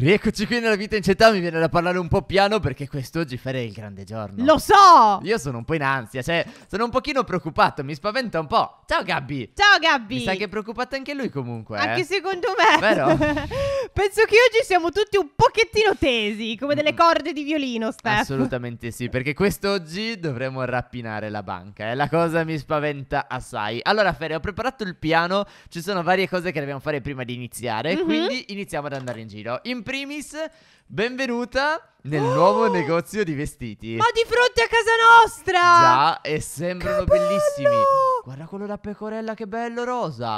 Rieccoci qui nella vita in città, mi viene da parlare un po' piano perché quest'oggi farei il grande giorno. Lo so! Io sono un po' in ansia, cioè sono un pochino preoccupato, mi spaventa un po'. Ciao Gabby! Ciao Gabby! Mi sa che è preoccupato anche lui comunque. Anche secondo me. Vero? Penso che oggi siamo tutti un pochettino tesi, come delle corde di violino, Stef. Assolutamente sì, perché quest'oggi dovremo rapinare la banca, la cosa mi spaventa assai. Allora Phere, ho preparato il piano, ci sono varie cose che dobbiamo fare prima di iniziare, quindi iniziamo ad andare in giro. In primis, benvenuta nel nuovo negozio di vestiti. Ma di fronte a casa nostra! Già, e sembrano bellissimi. Guarda quello da pecorella, che bello rosa.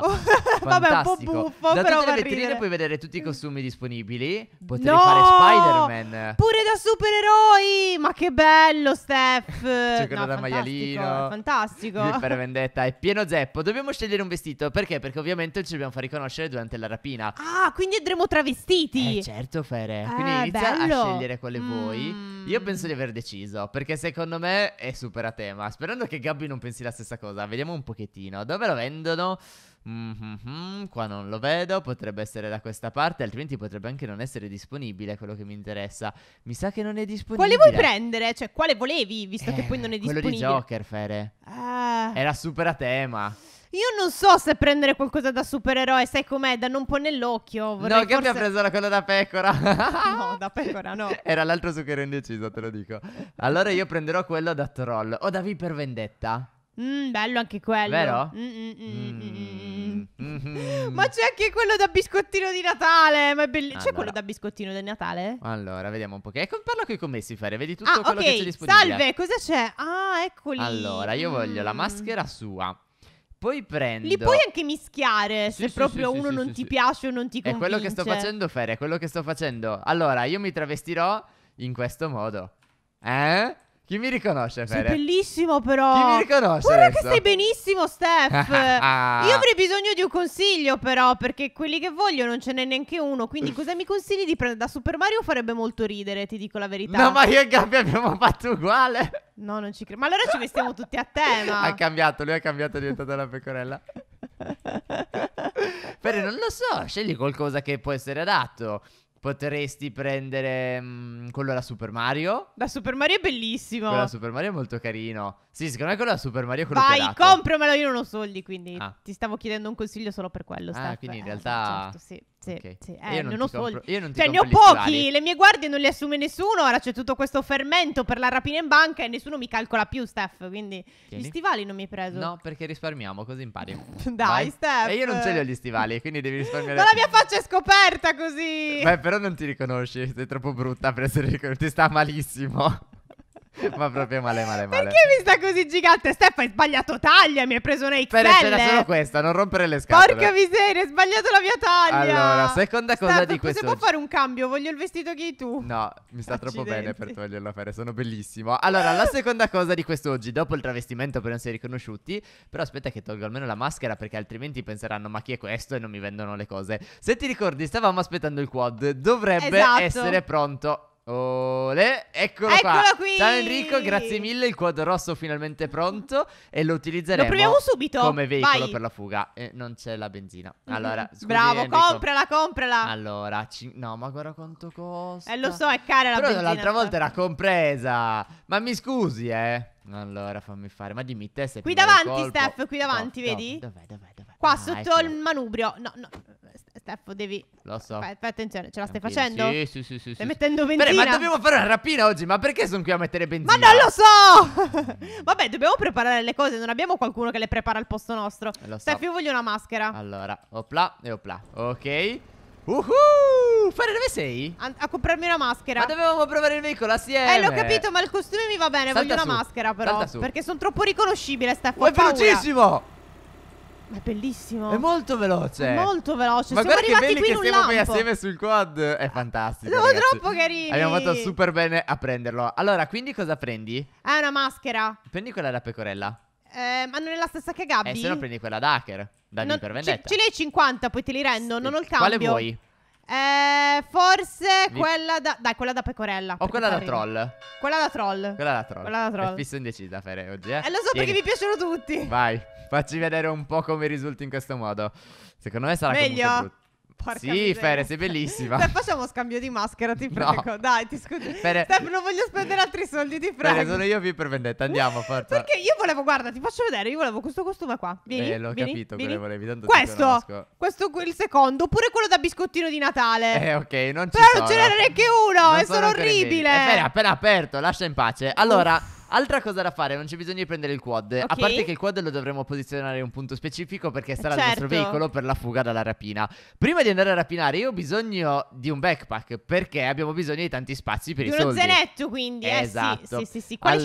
Vabbè, un po' buffo, da però tutte le vetrine puoi vedere tutti i costumi disponibili. Potrei fare Spider-Man. Pure da supereroi. Ma che bello, Stef. C'è quello da maialino. Fantastico. Lì per vendetta è pieno zeppo. Dobbiamo scegliere un vestito. Perché? Perché ovviamente ci dobbiamo far riconoscere durante la rapina. Ah, quindi andremo travestiti. Certo, Phere. Quindi inizia a scegliere quale vuoi. Io penso di aver deciso, perché secondo me è super a tema. Sperando che Gabby non pensi la stessa cosa. Vediamo un pochettino, dove lo vendono? Qua non lo vedo, potrebbe essere da questa parte, altrimenti potrebbe anche non essere disponibile quello che mi interessa. Mi sa che non è disponibile. Quale vuoi prendere? Cioè, quale volevi, visto che poi non è disponibile? Quello di Joker, Phere. Era super a tema. Io non so se prendere qualcosa da supereroe, sai com'è, da non ponere l'occhio. No, che forse... ha preso la colla da pecora. No, da pecora no. Era l'altro su che ero indeciso, te lo dico. Allora io prenderò quello da troll o da V per vendetta. Bello anche quello. Vero? Ma c'è anche quello da biscottino di Natale. Ma è bellissimo. Allora. C'è quello da biscottino di Natale? Allora, vediamo un po'. Che... parla con i commessi, Phere. Vedi tutto quello che c'è disponibile. Salve, cosa c'è? Ah, eccoli. Allora, io voglio la maschera sua. Poi prendo... Li puoi anche mischiare, se proprio uno non ti piace o non ti convince. È quello che sto facendo, Phere, è quello che sto facendo. Allora, io mi travestirò in questo modo. Eh? Chi mi riconosce, Phere? Sei bellissimo però. Chi mi riconosce? Guarda adesso? Che stai benissimo, Stef. Io avrei bisogno di un consiglio però, perché quelli che voglio non ce n'è neanche uno. Quindi cosa mi consigli di prendere da Super Mario? Farebbe molto ridere, ti dico la verità. No, ma io e Gabby abbiamo fatto uguale. No, non ci credo. Ma allora ci vestiamo tutti a tema. Ha cambiato, lui ha cambiato, è diventata una pecorella. Phere, non lo so, scegli qualcosa che può essere adatto. Potresti prendere quello da Super Mario. Da Super Mario è bellissimo. Quello da Super Mario è molto carino. Sì, secondo me quello da Super Mario è quello pelato. Vai, compramelo, io non ho soldi, quindi ti stavo chiedendo un consiglio solo per quello, Stef. Ah, quindi in realtà... Certo, sì. Sì, sì. Io non ho soldi. Io non ti compro, cioè ne ho pochi, le mie guardie non le assume nessuno. Ora c'è tutto questo fermento per la rapina in banca e nessuno mi calcola più, Stef. Quindi tieni. Gli stivali non mi hai preso. No, perché risparmiamo, così impari. Dai, Stef. E io non ce li ho gli stivali, quindi devi risparmiare. Ma la mia faccia è scoperta così. Beh, però non ti riconosci, sei troppo brutta per essere riconosciuta. Ti sta malissimo. Ma proprio male. Perché mi sta così gigante? Stef, hai sbagliato taglia, mi hai preso una XL. Però c'era solo questa, non rompere le scatole. Porca miseria, hai sbagliato la mia taglia. Allora, seconda cosa di questo. Se può fare un cambio, voglio il vestito che hai tu. No, mi sta troppo bene per toglierlo, Phere, sono bellissimo. Allora, la seconda cosa di quest'oggi, dopo il travestimento per non essere riconosciuti. Però aspetta che tolgo almeno la maschera, perché altrimenti penseranno ma chi è questo e non mi vendono le cose. Se ti ricordi, stavamo aspettando il quad, dovrebbe essere pronto. Olè, eccolo qua. Qui. Ciao Enrico, grazie mille. Il quadro rosso finalmente è pronto e lo utilizzeremo. Lo proviamo subito come veicolo per la fuga. Non c'è la benzina. Allora, scusi, bravo, Enrico. comprala. Allora, no, ma guarda quanto costa. Lo so, è cara la benzina. Però l'altra volta era compresa. Ma mi scusi, Allora, fammi fare. Ma dimmi te se qui davanti, Stef, qui davanti, vedi? Dov'è? Qua sotto il manubrio. No. Steffo, devi... Lo so. Fai attenzione, ce la stai facendo? Sì. Stai mettendo benzina. Bene, ma dobbiamo fare una rapina oggi, ma perché sono qui a mettere benzina? Ma non lo so! Vabbè, dobbiamo preparare le cose, non abbiamo qualcuno che le prepara al posto nostro. Lo so. Steffo, io voglio una maschera. Allora, opla e opla. Ok. Phere, dove sei? A comprarmi una maschera. Ma dovevamo provare il veicolo assieme. L'ho capito, ma il costume mi va bene, voglio una maschera però. Perché sono troppo riconoscibile, Steffo. È velocissimo! Ma è bellissimo. È molto veloce. Ma siamo arrivati qui in un lampo. Ma guarda che belli che siamo poi assieme sul quad. È fantastico. Sono troppo carini. Abbiamo fatto super bene a prenderlo. Allora, quindi cosa prendi? Una maschera. Prendi quella da pecorella. Ma non è la stessa che Gabby? Se no prendi quella da hacker. Da lì per vendetta. Ce l'hai 50, poi te li rendo. Non ho il cambio. Quale vuoi? Forse quella da... Dai, quella da pecorella. O quella da troll. Quella da troll. È fisso indecisa, Phere, oggi, lo so perché mi piacciono tutti. Vai. Facci vedere un po' come risulti in questo modo. Secondo me sarà meglio. Comunque brutto. Porca sì, Phere, sei bellissima. Stef, facciamo scambio di maschera, ti prego. No. Dai, ti scuso. Stef, non voglio spendere altri soldi, ti prego. Phere, sono io più per vendetta. Andiamo, forza. Perché io volevo, guarda, ti faccio vedere. Io volevo questo costume qua. Vieni, l'ho capito quello che volevi. Tanto questo il secondo. Oppure quello da biscottino di Natale. Ok, non ci sono. Però non ce n'era neanche uno. E sono orribile. Phere, appena aperto, lascia in pace. Allora. Altra cosa da fare, non c'è bisogno di prendere il quad. A parte che il quad lo dovremo posizionare in un punto specifico, perché sarà il nostro veicolo per la fuga dalla rapina. Prima di andare a rapinare io ho bisogno di un backpack, perché abbiamo bisogno di tanti spazi per i soldi. Di uno zainetto, quindi. Esatto. Sì. Quale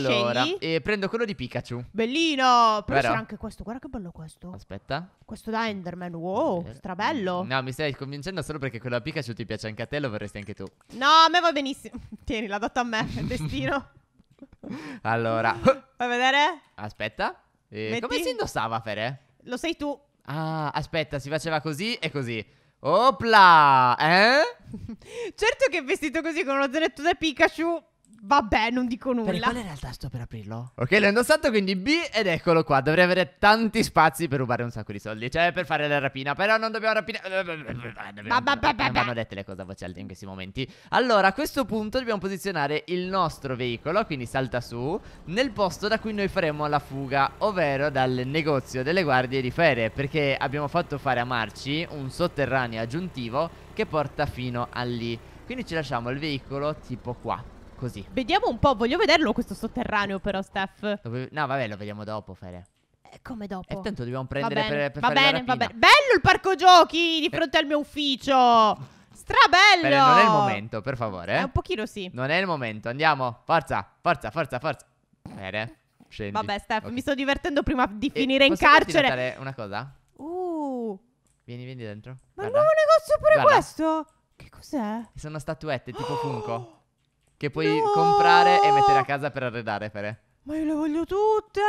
scegli? Prendo quello di Pikachu. Bellino. Però c'era anche questo. Guarda che bello questo. Aspetta. Questo da Enderman. Wow, strabello. No, mi stai convincendo solo perché quello da Pikachu ti piace anche a te. Lo vorresti anche tu. No, a me va benissimo. Tieni, l'ha dato a me. Destino. Allora, vuoi vedere? Aspetta, come si indossava, Phere? Lo sai tu. Ah, aspetta, si faceva così e così. Opla, certo che vestito così con uno zainetto da Pikachu, vabbè, non dico nulla. Per qual era il tasto per aprirlo? Ok, l'ho indossato, quindi B, ed eccolo qua. Dovrei avere tanti spazi per rubare un sacco di soldi, cioè per fare la rapina. Però non dobbiamo rapinare. Non vanno dette le cose a voce alta in questi momenti. Allora, a questo punto dobbiamo posizionare il nostro veicolo, quindi salta su, nel posto da cui noi faremo la fuga, ovvero dal negozio delle guardie di Phere, perché abbiamo fatto fare a Marci un sotterraneo aggiuntivo che porta fino a lì. Quindi ci lasciamo il veicolo tipo qua. Così. Vediamo un po', voglio vederlo questo sotterraneo però, Stef. No, vabbè, lo vediamo dopo, Phere. Come dopo? E tanto dobbiamo prendere per fare la rapina. Va bene. Bello il parco giochi di fronte al mio ufficio. Strabello. Phere, non è il momento, per favore. Un pochino sì. Non è il momento, andiamo. Forza, forza, forza, forza. Phere, scendi. Vabbè, Stef, mi sto divertendo prima di finire in carcere. Posso farti notare una cosa? Vieni dentro. Ma il nuovo negozio pure questo? Che cos'è? Sono statuette tipo Funko. Che puoi comprare e mettere a casa per arredare, Phere. Ma io le voglio tutte.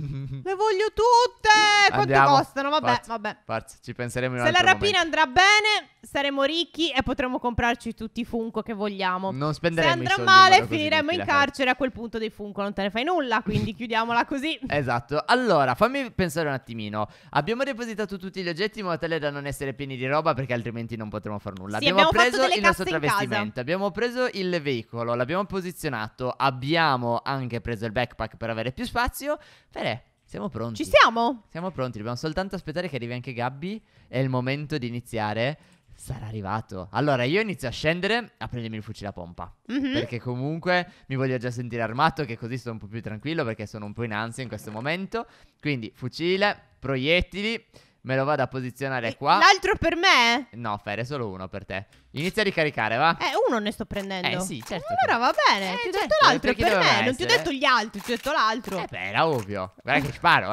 Le voglio tutte. Quanto costano? Vabbè, forza, vabbè. Forza, ci penseremo in un altro momento. Se la rapina andrà bene, saremo ricchi e potremo comprarci tutti i Funko che vogliamo. Non spenderemo i soldi. Se andrà male, finiremo in carcere. A quel punto dei Funko non te ne fai nulla, quindi chiudiamola così. Esatto. Allora, fammi pensare un attimino. Abbiamo depositato tutti gli oggetti in modo tale da non essere pieni di roba, perché altrimenti non potremo far nulla. Sì, abbiamo preso il nostro travestimento, abbiamo preso il veicolo, l'abbiamo posizionato, abbiamo anche preso il backpack per avere più spazio. Phere, siamo pronti. Ci siamo? Siamo pronti, dobbiamo soltanto aspettare che arrivi anche Gabby. È il momento di iniziare. Sarà arrivato. Allora io inizio a scendere a prendermi il fucile a pompa, perché comunque mi voglio già sentire armato, che così sono un po' più tranquillo, perché sono un po' in ansia in questo momento. Quindi fucile, proiettili, me lo vado a posizionare qua. L'altro per me? No, Phere, solo uno per te. Inizia a ricaricare, va? Uno ne sto prendendo. Sì, certo. Allora va bene, ti ho detto l'altro per me, non ti ho detto gli altri, ti ho detto l'altro. Beh, era ovvio. Guarda che sparo,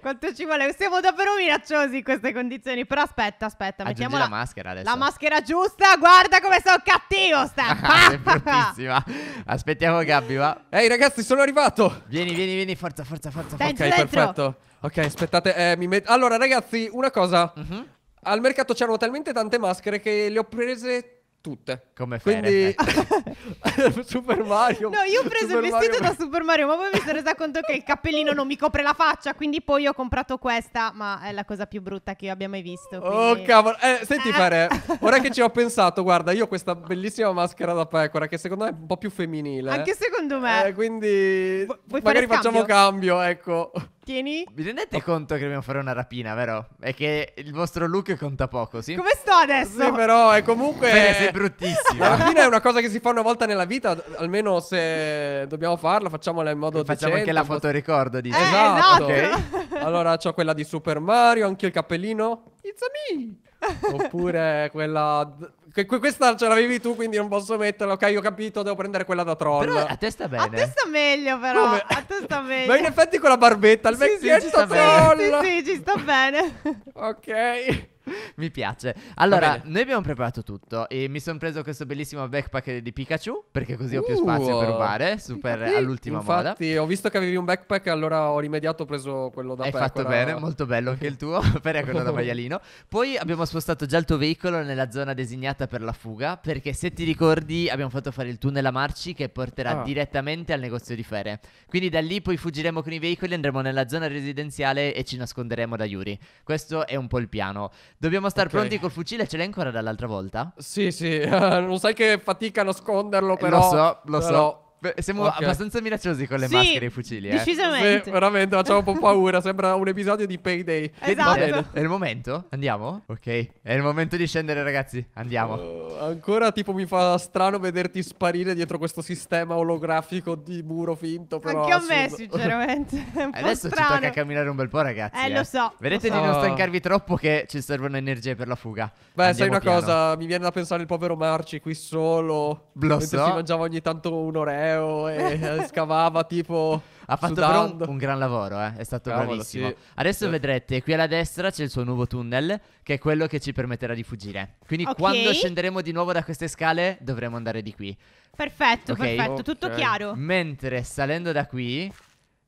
Quanto ci vuole? Siamo davvero minacciosi in queste condizioni. Però aspetta, mettiamo la maschera adesso. La maschera giusta, guarda come sono cattivo, Stef. Aspettiamo Gabby, va. Ehi ragazzi, sono arrivato. Vieni, forza. Ok, perfetto. Ok, aspettate, allora ragazzi, una cosa. Al mercato c'erano talmente tante maschere che le ho prese tutte. Come fai? Quindi Super Mario. No, io ho preso il vestito da Super Mario, ma poi mi sono resa conto che il cappellino non mi copre la faccia, quindi poi ho comprato questa, ma è la cosa più brutta che io abbia mai visto, quindi... Oh cavolo. Senti Phere, ora che ci ho pensato, guarda, io ho questa bellissima maschera da pecora che secondo me è un po' più femminile. Anche secondo me. Quindi magari facciamo cambio, ecco. Tieni. Vi rendete conto che dobbiamo fare una rapina, vero? È che il vostro look conta poco, sì? Come sto adesso? Sì, però è comunque... Bene, sei bruttissimo. La rapina è una cosa che si fa una volta nella vita. Almeno se dobbiamo farla, facciamola in modo decente. Facciamo anche la fotoricordo, dice. Esatto. Okay. Allora, c'ho quella di Super Mario, anche il cappellino. It's a me. Oppure quella... Questa ce l'avevi tu, quindi non posso metterla. Ok, ho capito, devo prendere quella da troll. Però a te sta bene. A te sta meglio però. Come? A te sta meglio. Ma in effetti con la barbetta, il vecchietto troll. Sì, ci sta bene. Ok, mi piace. Allora, noi abbiamo preparato tutto e mi sono preso questo bellissimo backpack di Pikachu, perché così ho più spazio per rubare. Super all'ultima moda. Infatti ho visto che avevi un backpack, allora ho rimediato, ho preso quello da pecora. Hai fatto bene, molto bello anche il tuo. Per quello da maialino. Poi abbiamo spostato già il tuo veicolo nella zona designata per la fuga, perché se ti ricordi abbiamo fatto fare il tunnel a Marci che porterà direttamente al negozio di Phere. Quindi da lì poi fuggiremo con i veicoli, andremo nella zona residenziale e ci nasconderemo da Yuri. Questo è un po' il piano. Dobbiamo stare pronti col fucile, ce l'hai ancora dall'altra volta? Sì, sì, non sai che fatica a nasconderlo però. Lo so. Beh, siamo abbastanza minacciosi con le maschere e i fucili. Decisamente. Sì, veramente, facciamo un po' paura. Sembra un episodio di Payday. Esatto. È il momento? Andiamo? Ok, è il momento di scendere, ragazzi. Andiamo. Ancora tipo mi fa strano vederti sparire dietro questo sistema olografico di muro finto. Però anche a me, sinceramente. Adesso strano. Ci tocca camminare un bel po', ragazzi. Lo so. Vedete di non stancarvi troppo, che ci servono energie per la fuga. Beh, andiamo, sai una cosa, mi viene da pensare al povero Marci qui solo. Lo so. Si mangiava ogni tanto un'oretta. E scavava tipo. Ha fatto però un gran lavoro, è stato bravissimo. Sì. Adesso vedrete, qui alla destra c'è il suo nuovo tunnel, che è quello che ci permetterà di fuggire. Quindi quando scenderemo di nuovo da queste scale dovremo andare di qui. Perfetto, perfetto, tutto chiaro. Mentre salendo da qui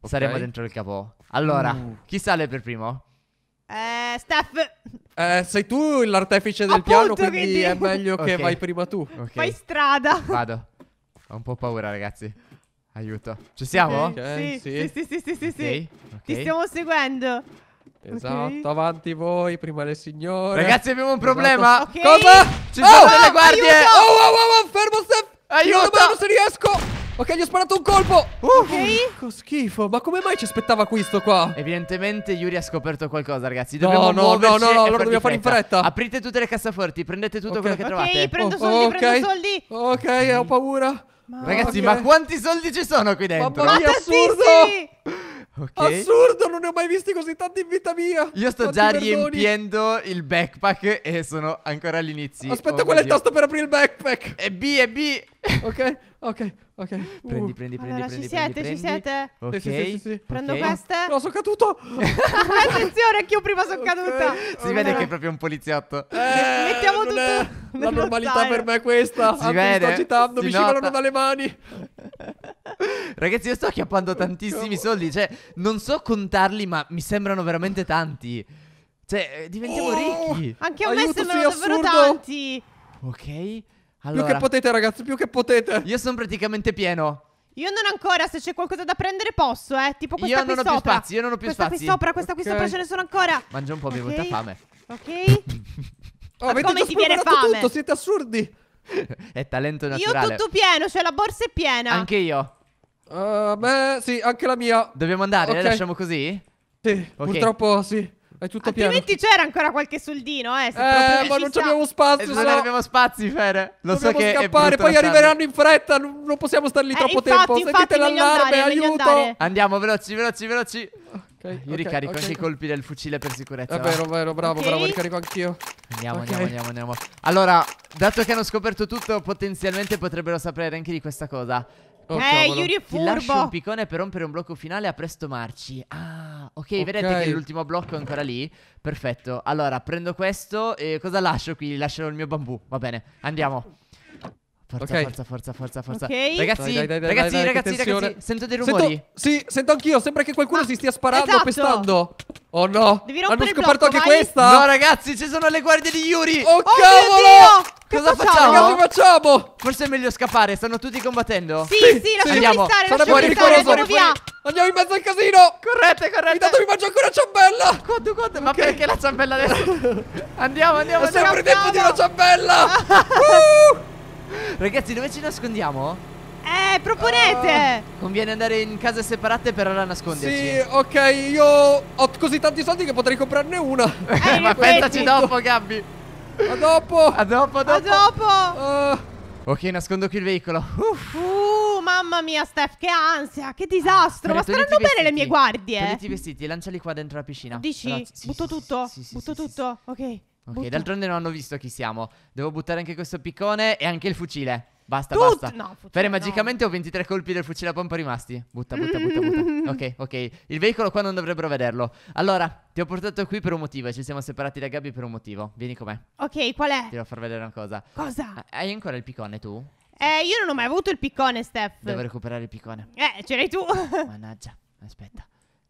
saremo dentro il cavò. Allora, chi sale per primo? Stef. Sei tu l'artefice del piano, quindi è meglio che vai prima tu. Fai strada. Vado. Ho un po' paura, ragazzi. Aiuto. Ci siamo? Sì. Ti stiamo seguendo. Esatto, avanti voi, prima le signore. Ragazzi, abbiamo un problema. Cosa? Ci sono delle guardie. Fermo, Stef. Aiuto, ma non riesco. Ok, gli ho sparato un colpo. Che schifo. Ma come mai ci aspettava questo qua? Evidentemente Yuri ha scoperto qualcosa, ragazzi. Dobbiamo muoverci, allora dobbiamo fare in fretta. Aprite tutte le cassaforti, prendete tutto quello che trovate. Prendo soldi. Ok, ho paura. Ragazzi, ma quanti soldi ci sono qui dentro? Mamma mia, assurdo! Assurdo, non ne ho mai visti così tanti in vita mia. Io sto già riempiendo il backpack e sono ancora all'inizio. Aspetta, quello è il tasto per aprire il backpack. È B. Ok. Prendi. Allora, ci siete. Sì. Prendo queste. No, sono caduto. Attenzione, anch'io prima sono caduta. Si vede che è proprio un poliziotto. Mettiamo tutto. La normalità per me è questa. Sto agitando, mi scivolano dalle mani. Ragazzi, io sto acchiappando tantissimi soldi. Cioè, non so contarli, ma mi sembrano veramente tanti. Cioè, diventiamo ricchi. Anche a me sembrano davvero tanti. Ok. Allora, più che potete, ragazzi, più che potete. Io sono praticamente pieno. Io non ancora, se c'è qualcosa da prendere posso, tipo questa qui sopra. Io non ho più spazi. Questa qui sopra ce ne sono ancora. Mangia un po', mi è venuta fame. Come ti viene fame? Tutto, siete assurdi. È talento naturale. Io tutto pieno, cioè la borsa è piena. Anche io. Beh, sì, anche la mia. Dobbiamo andare, la lasciamo così? Sì, purtroppo sì. È tutto pieno. Altrimenti c'era ancora qualche soldino, ma non abbiamo spazio. Non abbiamo spazi, Phere. Dobbiamo scappare, poi arriveranno in fretta. Non possiamo star lì troppo tempo. Sentite l'allarme, aiuto. Andiamo, veloci. Io ricarico anche i colpi del fucile per sicurezza. È vero, bravo, ricarico anch'io. Andiamo. Allora, dato che hanno scoperto tutto, potenzialmente potrebbero sapere anche di questa cosa. Yuri è furbo. Ti lascio un piccone per rompere un blocco finale. A presto, Marci. Ok, vedete che l'ultimo blocco è ancora lì. Perfetto. Allora, prendo questo. E cosa lascio qui? Lascio il mio bambù. Va bene, andiamo. Forza. Ragazzi, dai, ragazzi, sento dei rumori. Sento anch'io. Sembra che qualcuno si stia sparando o pestando. Oh no. Hanno scoperto anche questa? No, ragazzi, ci sono le guardie di Yuri. Oh cavolo! Cosa facciamo? Forse è meglio scappare. Stanno tutti combattendo. Sì, lasciamo stare. Andiamo via. Andiamo in mezzo al casino. Correte. Intanto mi mangio ancora la ciambella. Ma perché la ciambella adesso? Andiamo. È sempre tempo di una ciambella. Ragazzi, dove ci nascondiamo? Proponete! Conviene andare in case separate per ora nasconderci. Sì, ok, io ho così tanti soldi che potrei comprarne una. Ma pensaci dopo, Gabby. A dopo. Ok, nascondo qui il veicolo. Mamma mia, Stef, che ansia, che disastro. Ma staranno bene le mie guardie. Togliti i vestiti, lanciali qua dentro la piscina. Dici? Però, butto tutto. Ok. Ok, d'altronde non hanno visto chi siamo. Devo buttare anche questo piccone e anche il fucile. Basta. No, Phere, magicamente ho 23 colpi del fucile a pompa rimasti. Butta. Ok. Il veicolo qua non dovrebbero vederlo. Allora, ti ho portato qui per un motivo. Ci siamo separati da Gabby per un motivo. Vieni con me. Ok, qual è? Ti devo far vedere una cosa. Cosa? Hai ancora il piccone tu? Io non ho mai avuto il piccone, Stef. Devo recuperare il piccone. Ce l'hai tu. Mannaggia, aspetta.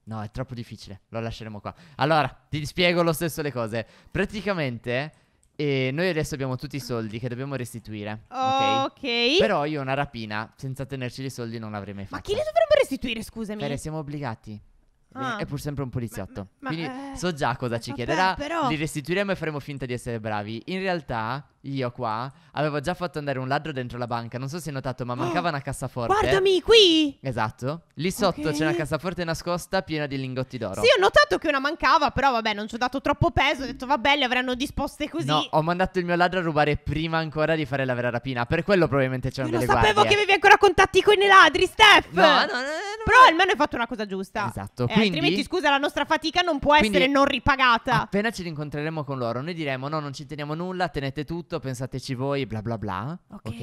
No, è troppo difficile, lo lasceremo qua. Allora, ti spiego lo stesso le cose. Praticamente, noi adesso abbiamo tutti i soldi che dobbiamo restituire. Ok. Però io una rapina, senza tenerci i soldi, non l'avrei mai fatta. Ma chi li dovrebbe restituire, scusami? Perché siamo obbligati. è pur sempre un poliziotto. Quindi so già cosa ci chiederà. Però... li restituiremo e faremo finta di essere bravi. In realtà io qua avevo già fatto andare un ladro dentro la banca. Non so se hai notato, ma mancava una cassaforte. Guardami qui. Esatto. Lì sotto c'è una cassaforte nascosta piena di lingotti d'oro. Sì, ho notato che una mancava. Però vabbè, non ci ho dato troppo peso. Ho detto vabbè, le avranno disposte così. No, ho mandato il mio ladro a rubare prima ancora di fare la vera rapina. Per quello probabilmente c'erano delle guardie. Non sapevo che avevi ancora contatti con i ladri, Stef. No. Però almeno hai fatto una cosa giusta. Esatto, quindi, altrimenti scusa, la nostra fatica non può essere non ripagata. Appena ci rincontreremo con loro, noi diremo no, non ci teniamo nulla, tenete tutto, pensateci voi, bla bla bla. Ok.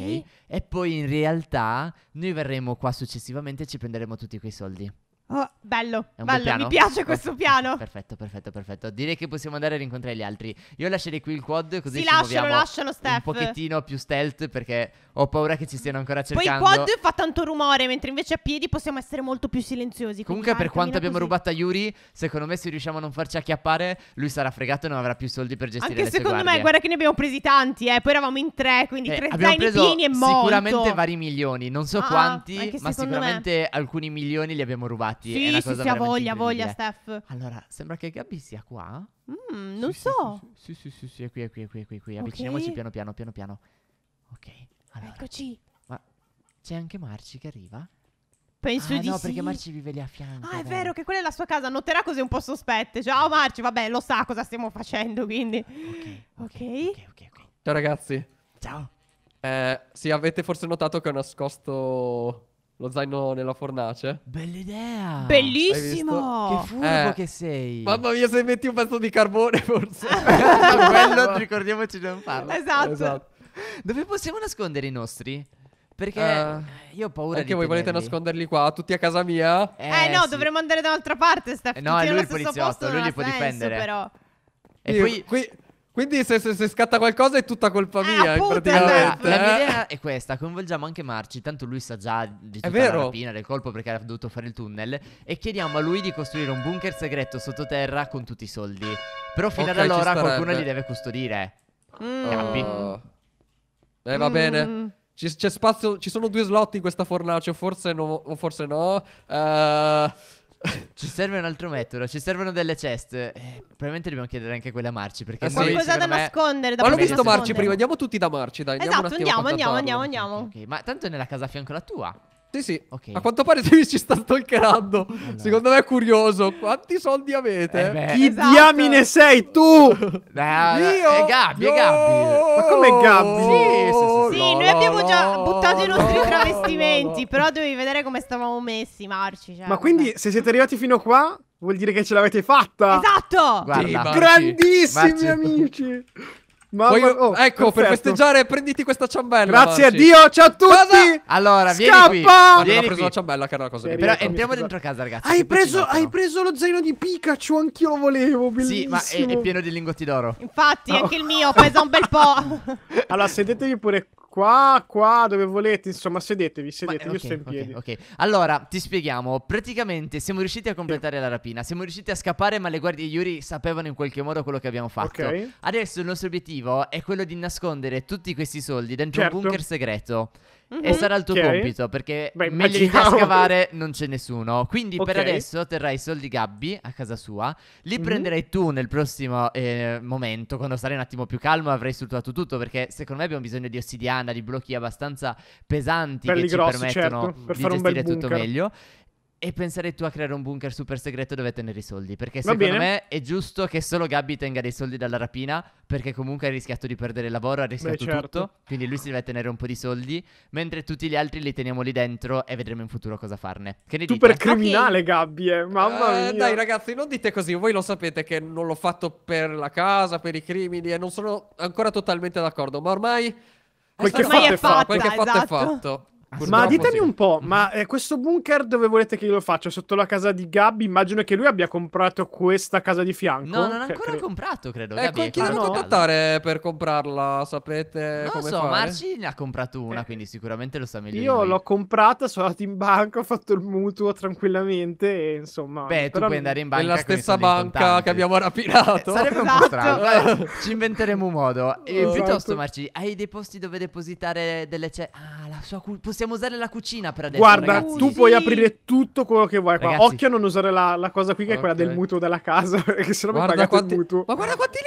E poi in realtà noi verremo qua successivamente e ci prenderemo tutti quei soldi. Oh, bello, bello, mi piace questo piano. Perfetto, perfetto, perfetto. Direi che possiamo andare a rincontrare gli altri. Io lascerei qui il quad, così ci muoviamo un pochettino più stealth, perché ho paura che ci stiano ancora cercando. Poi il quad fa tanto rumore, mentre invece a piedi possiamo essere molto più silenziosi. Comunque per quanto abbiamo rubato a Yuri, secondo me se riusciamo a non farci acchiappare, lui sarà fregato e non avrà più soldi per gestire le sue guardie. Anche secondo me, guarda che ne abbiamo presi tanti, poi eravamo in tre, quindi tre zaini pieni e molto. Sicuramente vari milioni, non so quanti, ma sicuramente alcuni milioni li abbiamo rubati. Sì, è una cosa voglia, Stef. Allora, sembra che Gabby sia qua. Non so. Sì, è qui. Avviciniamoci piano piano. Ok, allora. Eccoci. Ma c'è anche Marci che arriva? Penso di no, perché Marci vive lì a fianco. Ah, è vero che quella è la sua casa. Noterà cose un po' sospette. Ciao Marci, vabbè, lo sa cosa stiamo facendo, quindi. Ok. Ciao ragazzi. Ciao. Sì, avete forse notato che ho nascosto... lo zaino nella fornace. Bella idea. Bellissimo. Che furbo che sei. Mamma mia, se metti un pezzo di carbone forse. Quello ricordiamoci di non farlo. Esatto. Dove possiamo nascondere i nostri? Perché io ho paura di... Perché voi volete nasconderli qua tutti a casa mia? No, sì, dovremmo andare da un'altra parte, Stef. No, è lui il poliziotto, lui li può difendere però. E poi quindi se scatta qualcosa è tutta colpa mia, praticamente. La mia idea è questa: coinvolgiamo anche Marci, tanto lui sa già di tutta la rapina, del colpo, perché ha dovuto fare il tunnel. E chiediamo a lui di costruire un bunker segreto sottoterra con tutti i soldi. Però fino ad allora qualcuno li deve custodire. Capi? Va bene. C'è spazio, ci sono 2 slot in questa fornace, forse no, o forse no. Ci serve un altro metodo, ci servono delle chest. Probabilmente dobbiamo chiedere anche quella a Marci, perché qualcosa da nascondere. Ma l'ho visto Marci prima, andiamo tutti da Marci, dai. Esatto, andiamo. Okay. Ma tanto è nella casa a fianco alla tua. Sì. Okay. A quanto pare ci sta stalkerando. Allora. Secondo me è curioso. Quanti soldi avete? Chi diamine sei tu? Io? È Gabby. Ma come Gabby? Sì, noi abbiamo già buttato i nostri travestimenti. Però dovevi vedere come stavamo messi, Marci. Cioè, ma quindi se siete arrivati fino qua, vuol dire che ce l'avete fatta. Esatto. Guarda, grandissimi amici. Ecco, perfetto. Per festeggiare prenditi questa ciambella. Grazie a Dio, ciao a tutti. Allora, vieni qui. Guarda, ho preso la ciambella che era una cosa. Però entriamo dentro casa, ragazzi. Hai preso lo zaino di Pikachu, anch'io lo volevo. Bellissimo. Sì, ma è pieno di lingotti d'oro. Infatti, anche il mio pesa un bel po'. Allora, sedetevi pure qua, dove volete, insomma, sedetevi, io sto in piedi. Allora, ti spieghiamo. Praticamente siamo riusciti a completare la rapina, siamo riusciti a scappare, ma le guardie di Yuri sapevano in qualche modo quello che abbiamo fatto. Adesso il nostro obiettivo è quello di nascondere tutti questi soldi dentro un bunker segreto. E sarà il tuo compito, perché meglio di te scavare non c'è nessuno. Quindi per adesso terrai i soldi Gabby a casa sua. Li prenderai tu nel prossimo momento, quando sarai un attimo più calmo e avrai strutturato tutto, perché secondo me abbiamo bisogno di ossidiana, di blocchi abbastanza pesanti, belli che grossi, ci permettono per di fare gestire tutto meglio. E penserei tu a creare un bunker super segreto dove tenere i soldi, perché secondo me è giusto che solo Gabby tenga dei soldi dalla rapina, perché comunque ha rischiato di perdere il lavoro, ha rischiato tutto, quindi lui si deve tenere un po' di soldi, mentre tutti gli altri li teniamo lì dentro e vedremo in futuro cosa farne. Che ne dite? Super criminale Gabby, mamma mia. Dai ragazzi, non dite così, voi lo sapete che non l'ho fatto per la casa, per i crimini, e non sono ancora totalmente d'accordo, ma ormai quel che è fatto è fatto. Ma ditemi un po', ma questo bunker dove volete che io lo faccia? Sotto la casa di Gabby? Immagino che lui abbia comprato questa casa di fianco. No, non ha ancora comprato, credo. Chi deve contattare per comprarla? Sapete come fare? Non so, Marci ne ha comprato una, quindi sicuramente lo sa meglio. Io l'ho comprata, sono andato in banca, ho fatto il mutuo tranquillamente e insomma... Beh, tu puoi andare in banca nella stessa banca che abbiamo rapinato. Sarebbe un po' strano. Ci inventeremo un modo. Piuttosto, Marci, hai dei posti dove depositare delle... Ah, la sua culpa... possiamo usare la cucina per adesso. Guarda, ragazzi, tu puoi aprire tutto quello che vuoi qua. Ragazzi. Occhio a non usare la cosa qui che è quella del mutuo della casa, perché sennò mi pagate il mutuo. Ma guarda quanti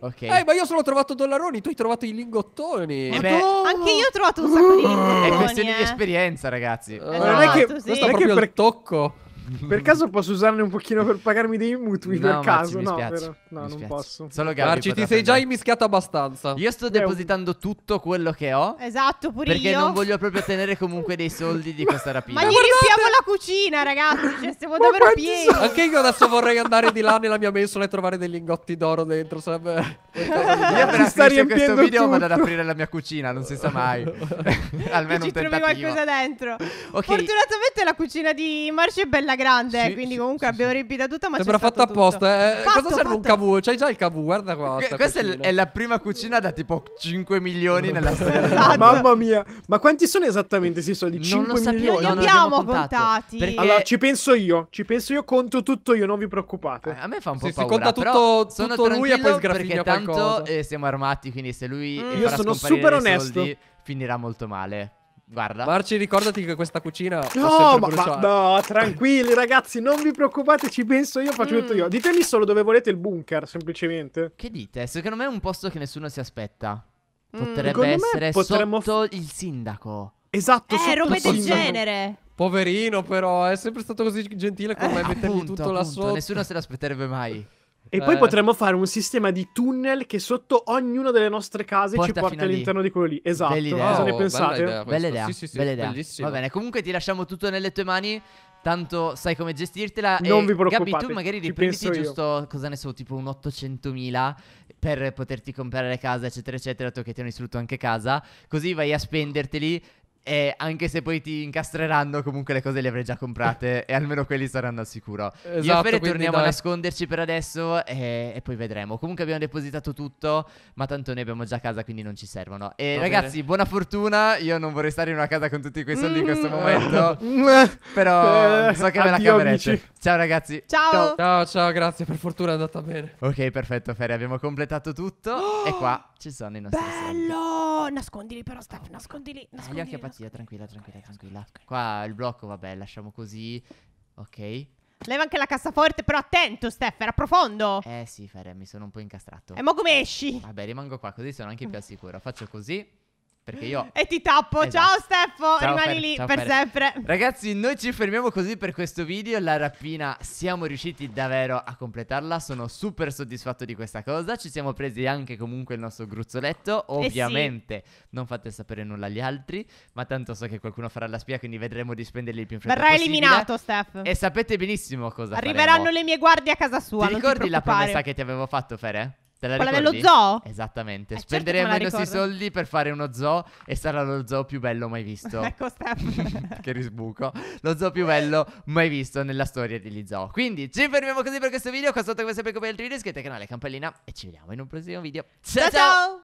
lingotti! Ok. Ma io solo ho trovato dollaroni, tu hai trovato i lingottoni. Anche io ho trovato un sacco di lingottoni. È questione di esperienza, ragazzi. Non è che questo è proprio il tocco. Per caso posso usarne un pochino per pagarmi dei mutui? No, per caso? Mi spiace, no, però, no, non posso. Solo Marci, ti sei già immischiato abbastanza. Io sto depositando tutto quello che ho. Esatto, pure perché io. Perché non voglio proprio tenere comunque dei soldi di questa rapina. Ma gli riempiamo la cucina, ragazzi. Cioè, siamo davvero pieni. Anche io adesso vorrei andare di là nella mia mensola e trovare dei lingotti d'oro dentro. Sarebbe... Io per finire questo video vado ad aprire la mia cucina. Non si sa mai. Almeno un tentativo. Ci trovi qualcosa dentro. Fortunatamente la cucina di Marci è bella grande, sì, quindi comunque sì, abbiamo riempita tutta, ma sembra fatta apposta. Cosa serve un cavù? C'hai già il cavù, guarda qua. Questa è la prima cucina da tipo 5 milioni nella storia. Esatto. Mamma mia, ma quanti sono esattamente? Si sono di 5 milioni. Non li abbiamo contati. Perché... Allora ci penso io, conto tutto io, non vi preoccupate. A me fa un po' paura. Si conta tutto lui e poi sgraffiglia qualcosa. Tanto siamo armati, quindi se lui io sono super onesto, finirà molto male. Guarda Marci, ricordati che questa cucina... No, no, tranquilli ragazzi, non vi preoccupate, ci penso io, faccio tutto io. Ditemi solo dove volete il bunker, semplicemente. Che dite? Secondo me è un posto che nessuno si aspetta. Potrebbe essere sotto il sindaco. Esatto, sotto il sindaco. Robe del genere. Poverino però, è sempre stato così gentile con me, mettermi tutto là sotto. Nessuno se l'aspetterebbe mai. E poi potremmo fare un sistema di tunnel che sotto ognuna delle nostre case porta ci porta all'interno di quello lì. Esatto. Cosa ne pensate? Bella idea. Sì, bellissimo. Va bene, comunque ti lasciamo tutto nelle tue mani. Tanto sai come gestirtela. Non vi preoccupate. Gabi, tu magari riprenditi giusto, cosa ne so, tipo un 800.000 per poterti comprare la casa, eccetera, eccetera. Tu che ti hanno istrutto anche casa. Così vai a spenderteli. E anche se poi ti incastreranno, comunque le cose le avrai già comprate e almeno quelli saranno al sicuro. Esatto, io e Phere torniamo a nasconderci per adesso e poi vedremo. Comunque abbiamo depositato tutto, ma tanto noi abbiamo già casa, quindi non ci servono. E ragazzi, buona fortuna. Io non vorrei stare in una casa con tutti quei soldi in questo momento. Però so che me la caverete. Ciao ragazzi. Ciao, grazie, per fortuna è andata bene. Ok, perfetto Phere, abbiamo completato tutto. E qua ci sono i nostri soldi. Bello! Nascondili però Stef, nascondili. Gli occhi tranquilla. Qua il blocco, vabbè, lasciamo così. Ok. Leva anche la cassaforte, però attento Stef, era profondo. Eh sì, Phere, mi sono un po' incastrato. E mo come esci? Vabbè, rimango qua, così sono anche più al sicuro. Faccio così. Perché io... E ti tappo, esatto. Ciao Steffo, ciao, rimani lì ciao, per sempre. Ragazzi, noi ci fermiamo così per questo video. La rapina siamo riusciti davvero a completarla. Sono super soddisfatto di questa cosa. Ci siamo presi anche comunque il nostro gruzzoletto. Ovviamente non fate sapere nulla agli altri, ma tanto so che qualcuno farà la spia, quindi vedremo di spenderli il più in fretta possibile. Verrà eliminato Stef. E sapete benissimo cosa arriveranno faremo. Le mie guardie a casa sua. Ti ricordi la promessa che ti avevo fatto, Phere? Quella dello zoo? Esattamente. Spenderemo i nostri soldi per fare uno zoo e sarà lo zoo più bello mai visto. Ecco Stef. Che risbuco. Lo zoo più bello mai visto nella storia degli zoo. Quindi ci fermiamo così per questo video. Qua sotto come sempre come altri video, iscrivetevi al canale, campellina, e ci vediamo in un prossimo video. Ciao ciao!